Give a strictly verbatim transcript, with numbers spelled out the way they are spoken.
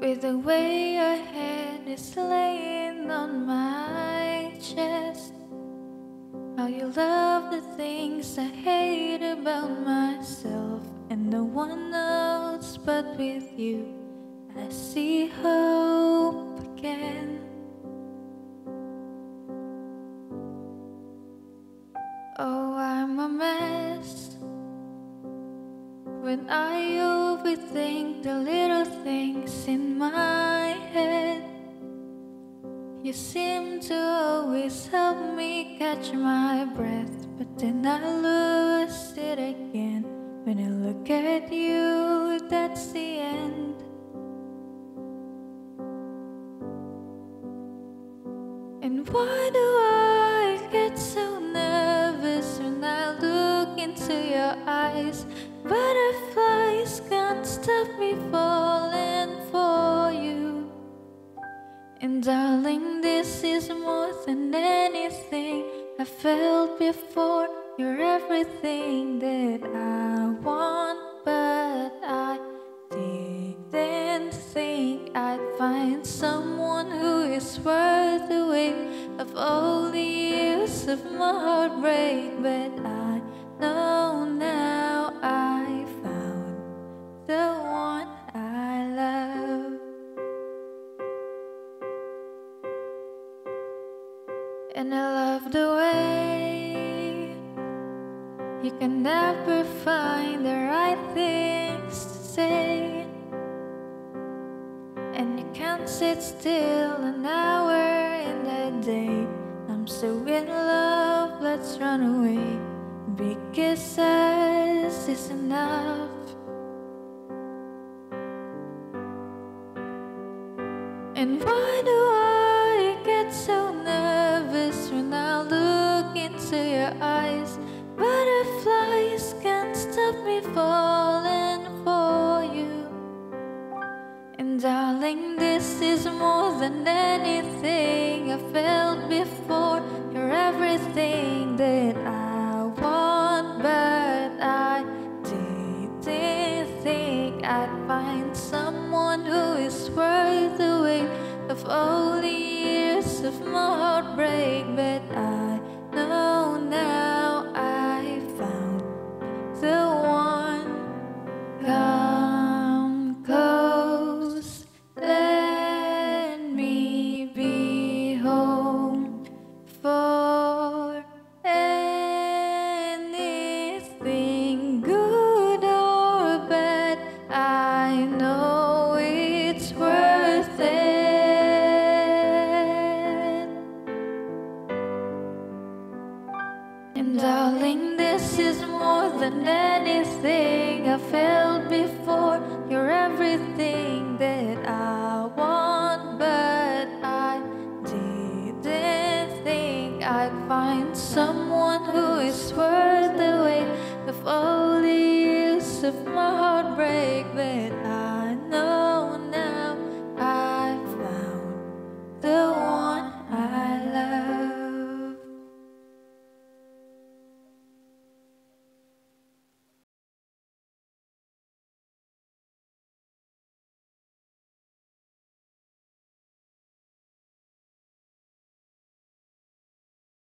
with the way your head is laying on my chest. How you love the things I hate about myself, and no one else but with you I see hope again. Oh, I'm a mess when I overthink the little things in my head. You seem to always help me catch my breath, but then I lose it again. When I look at you, that's the end. And why do I get so nervous when I look into your eyes? Butterflies can't stop me falling for you. And darling, this is more than anything I felt before. You're everything that I want, but I didn't think I'd find someone who is worth the weight of all the years of my heartbreak. But I know now I found the one I love. And I love the way you can never find the right things to say, and you can't sit still an hour in the day. I'm so in love, let's run away. Big kisses is enough. And why do I get so nervous when I look into your eyes? Butterflies can't stop me falling for you. And darling, this is more than anything I felt before. You're everything that I want, but I didn't think I'd find someone who is worth the weight of all the years of my heartbreak. But I know now.